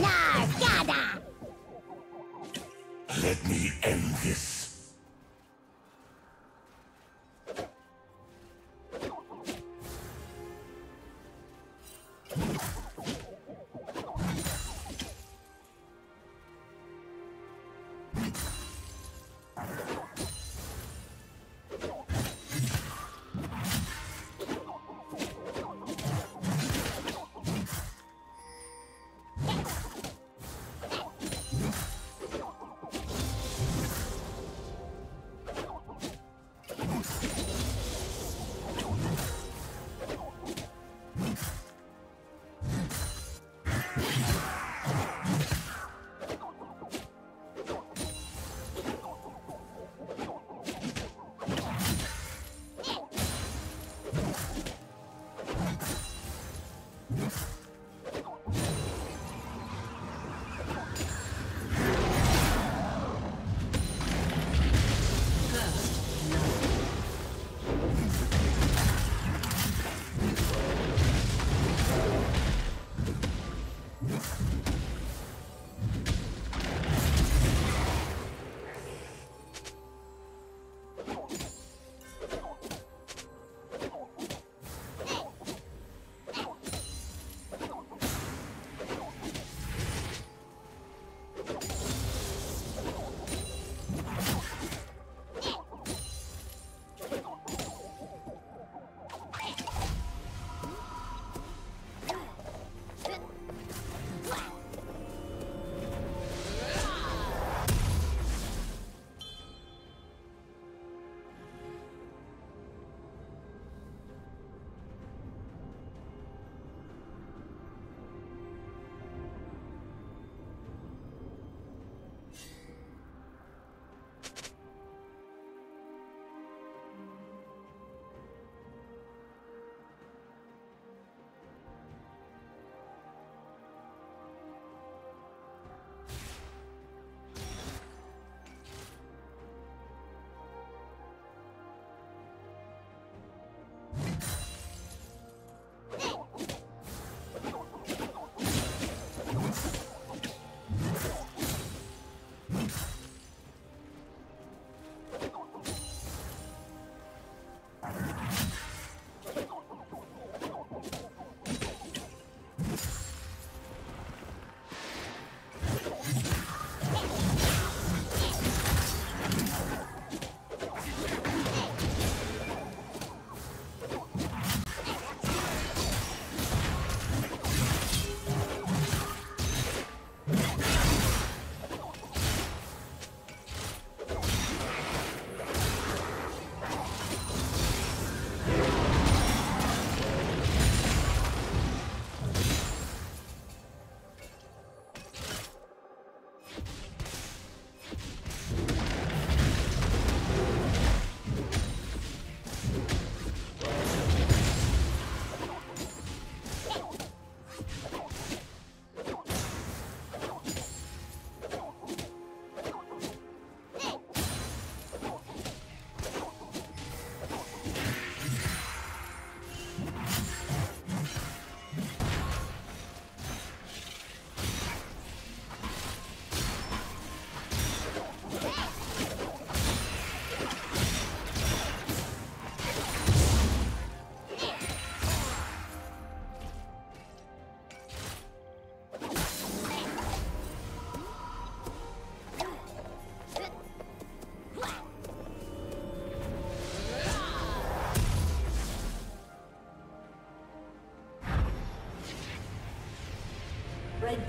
La zgada! Let me end this. Red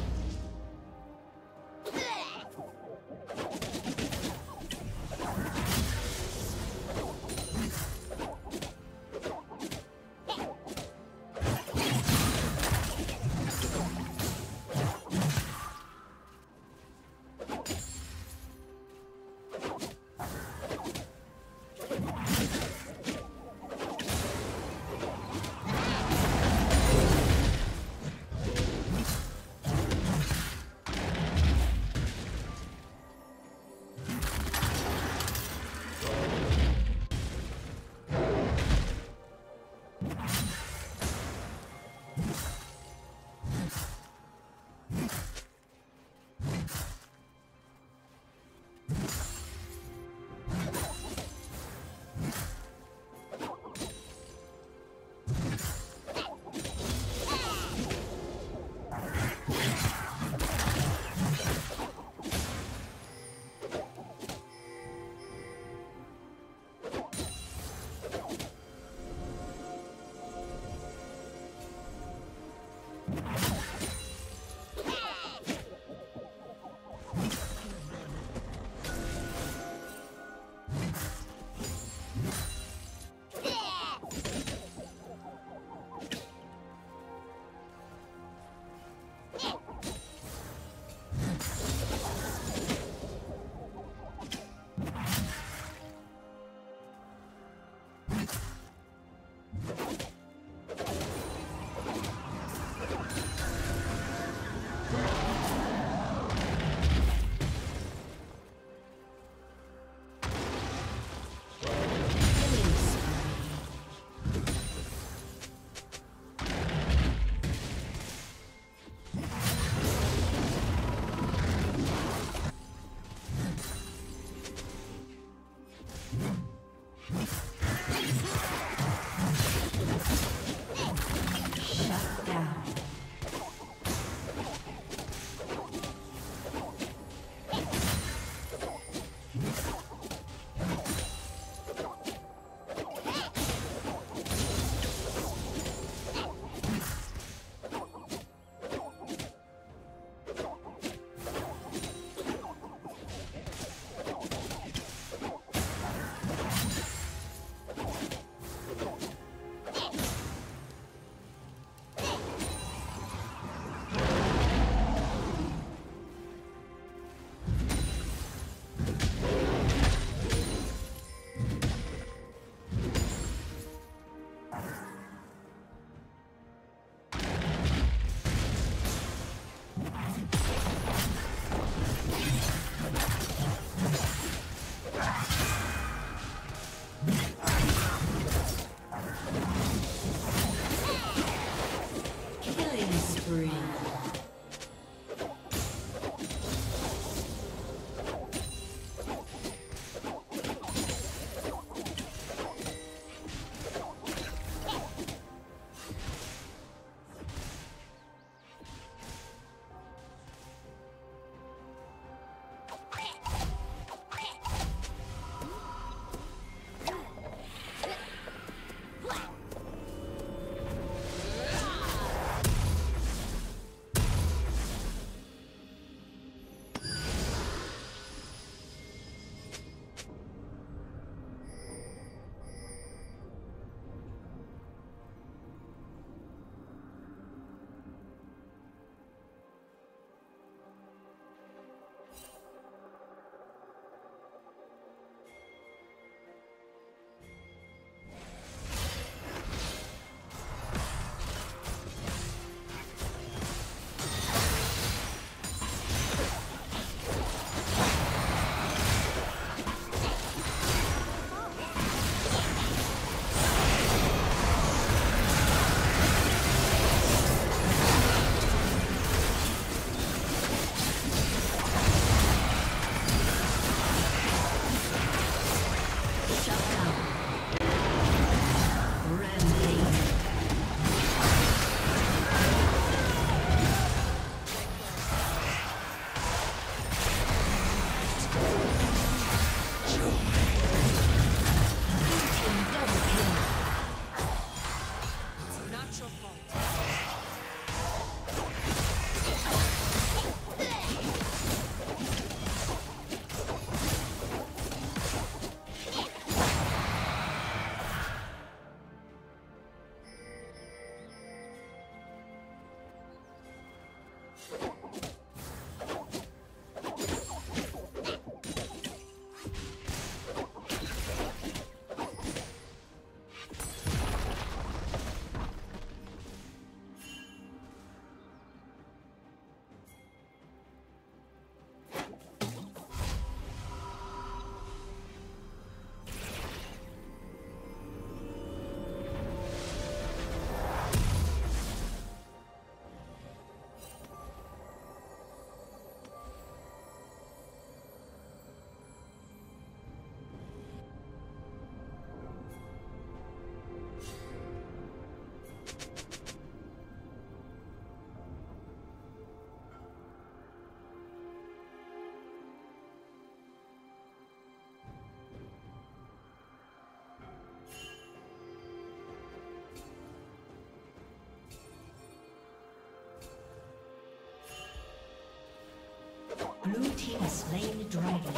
Blue team has slain the dragon.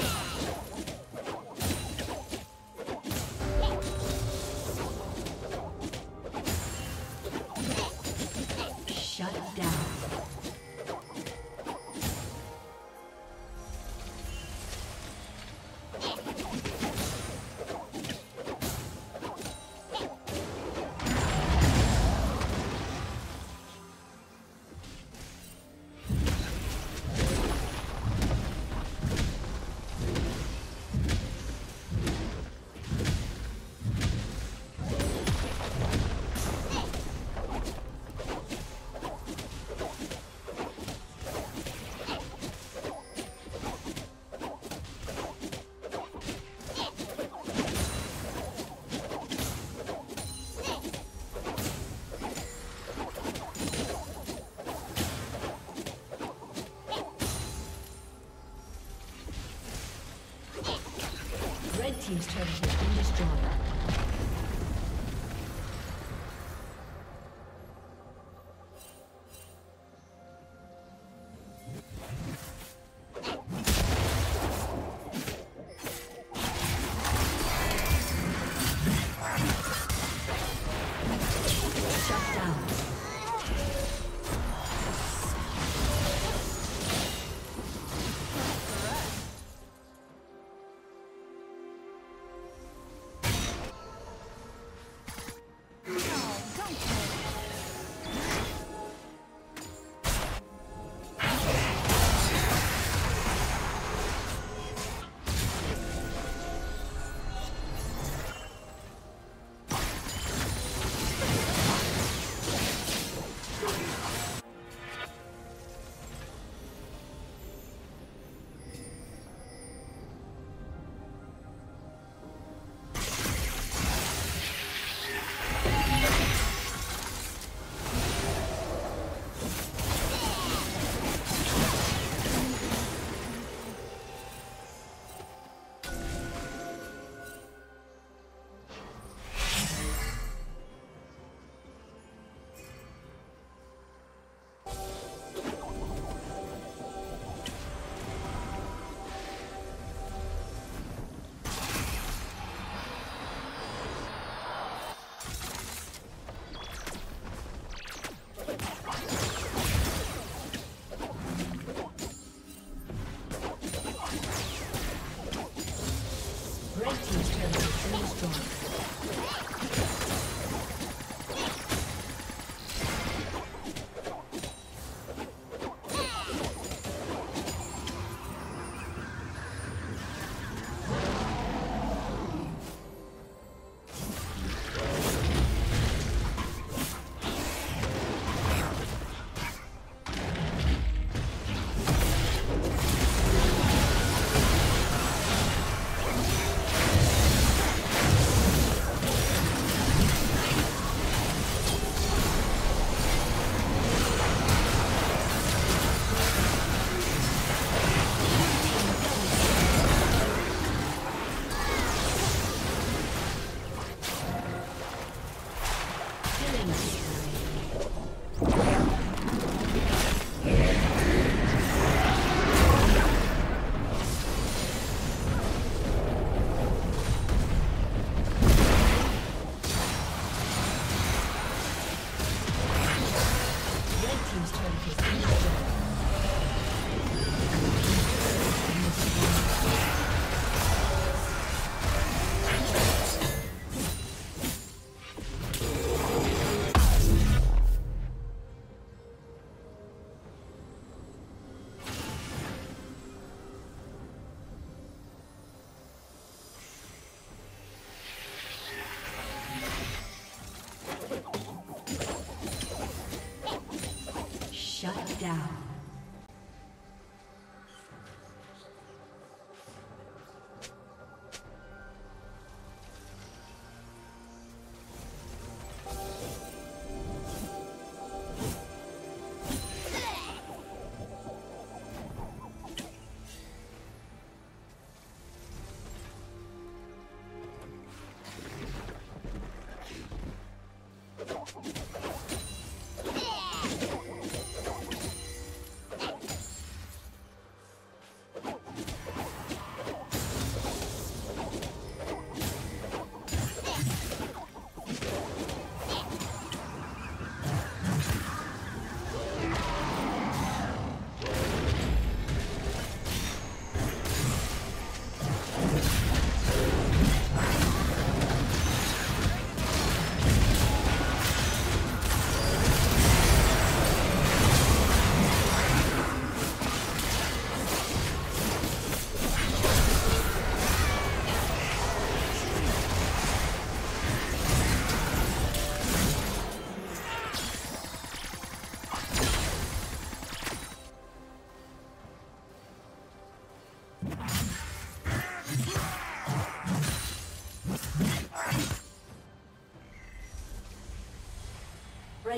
Team's turret has been destroyed.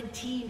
Red team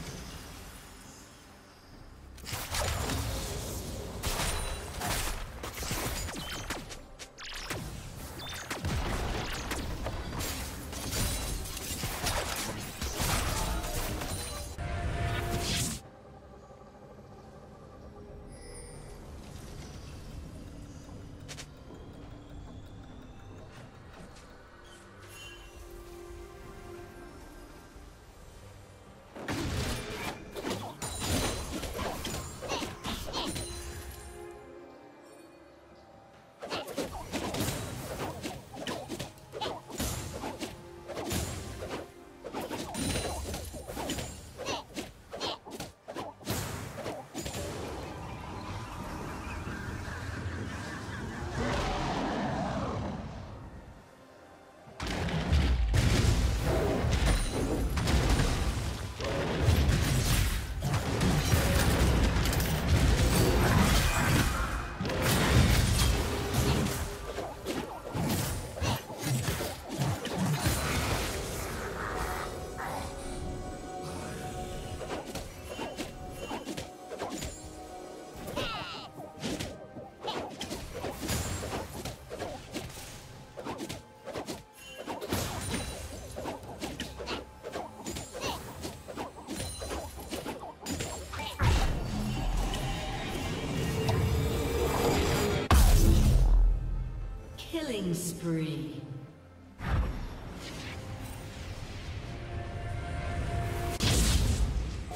Killing spree.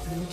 Blue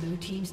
Blue team's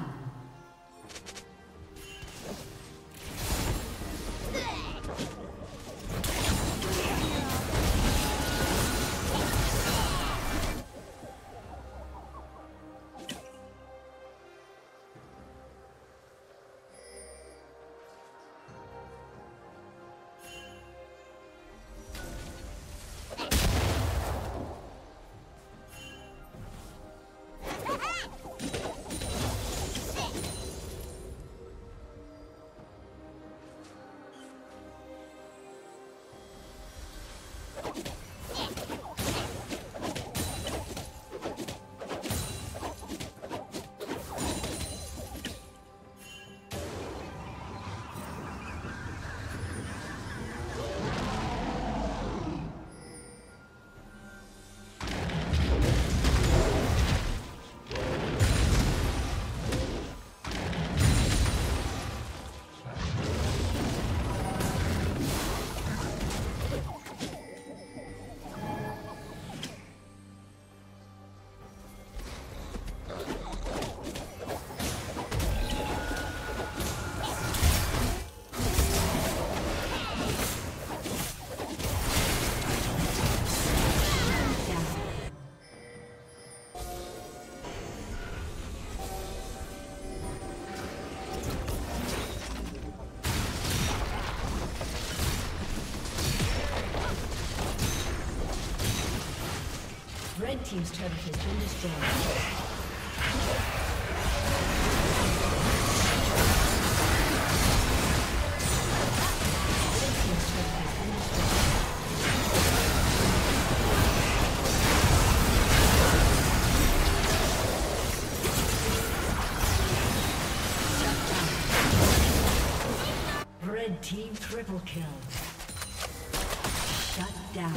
Red team's turret has been destroyed. Red team triple kill. Shut down.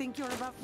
think you're about...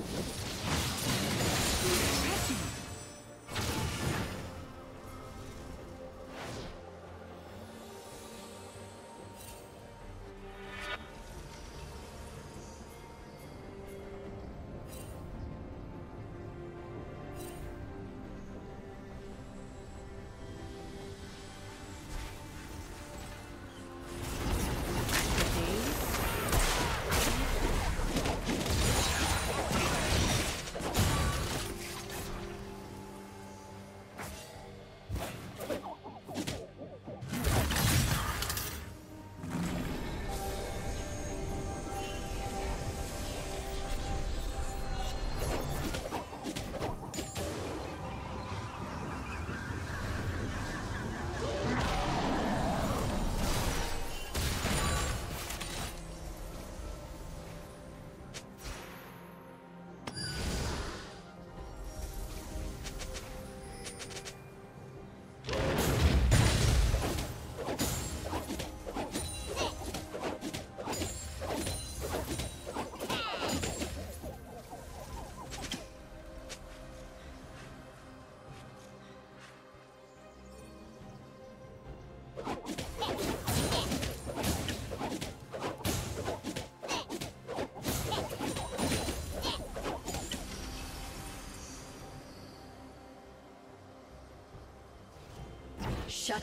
Shut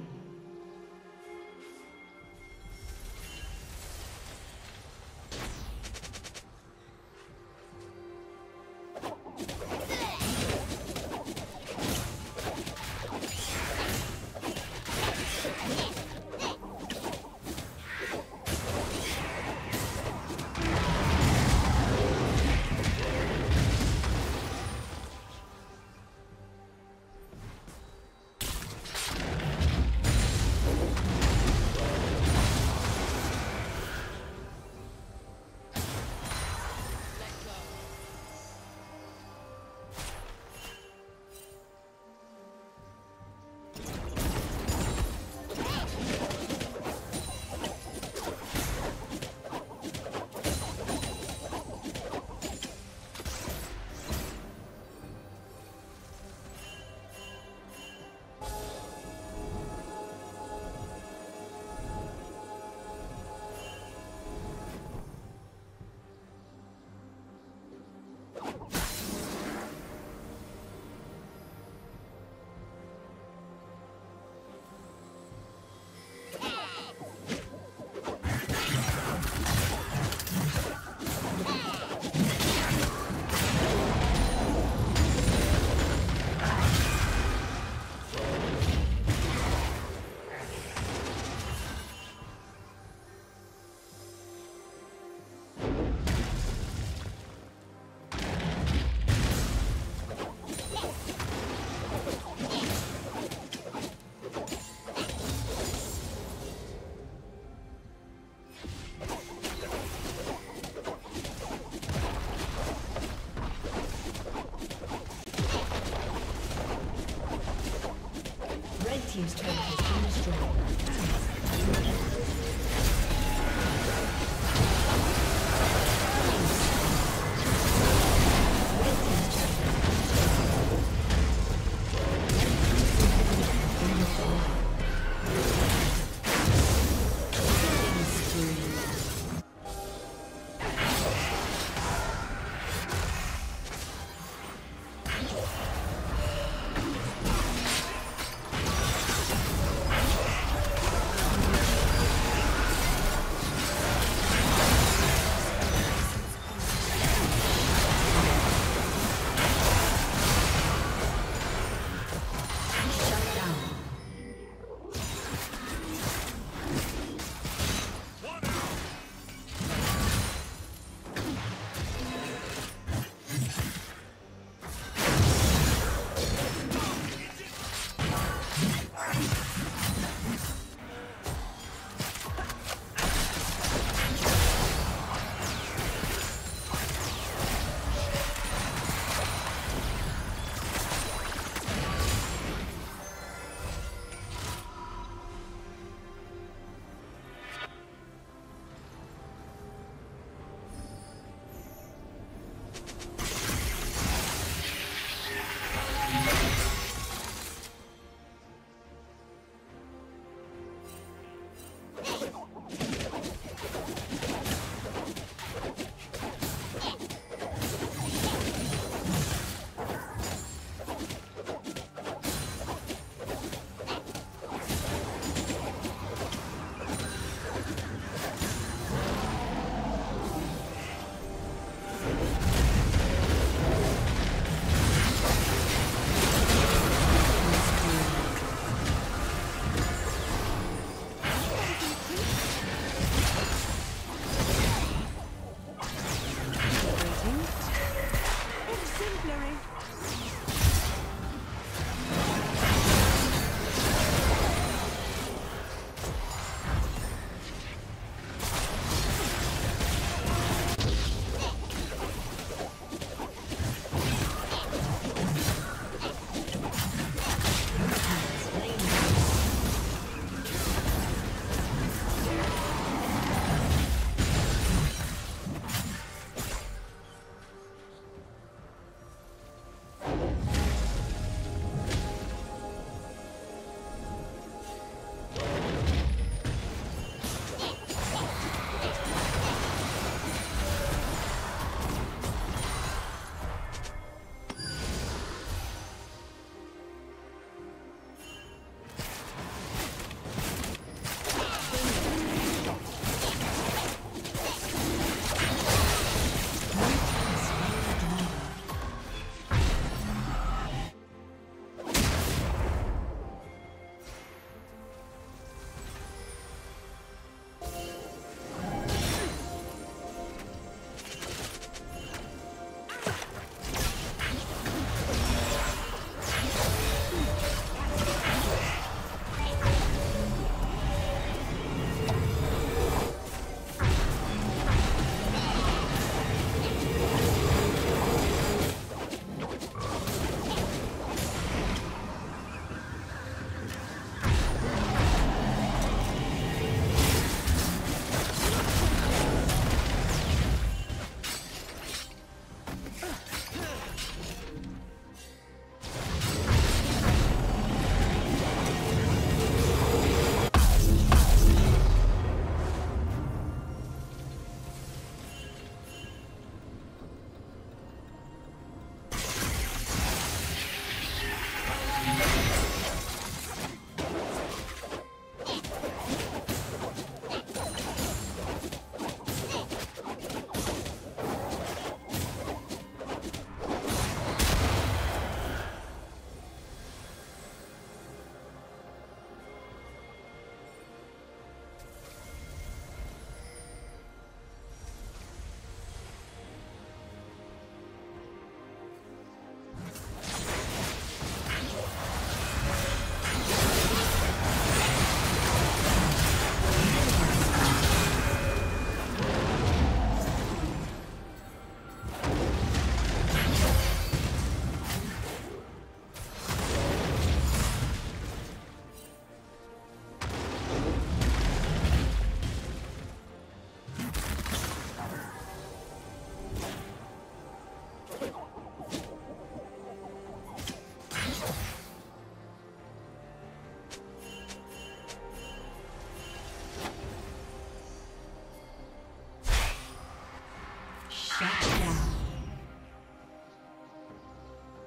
Team's turret has been destroyed.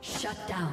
Shut down.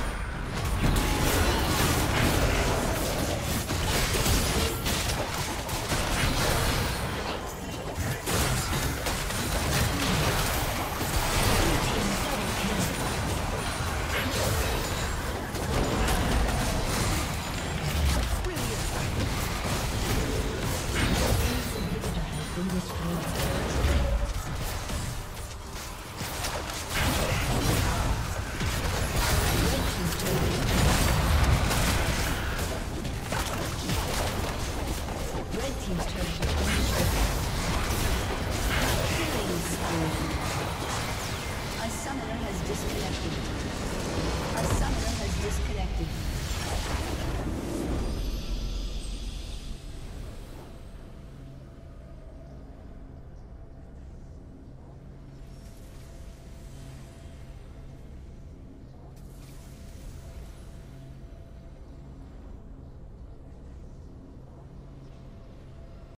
A summoner has disconnected.